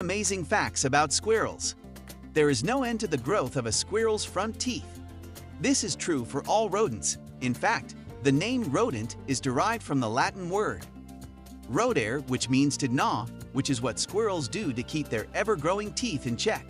Amazing facts about squirrels. There is no end to the growth of a squirrel's front teeth. This is true for all rodents. In fact, the name rodent is derived from the Latin word rodere, which means to gnaw, which is what squirrels do to keep their ever-growing teeth in check.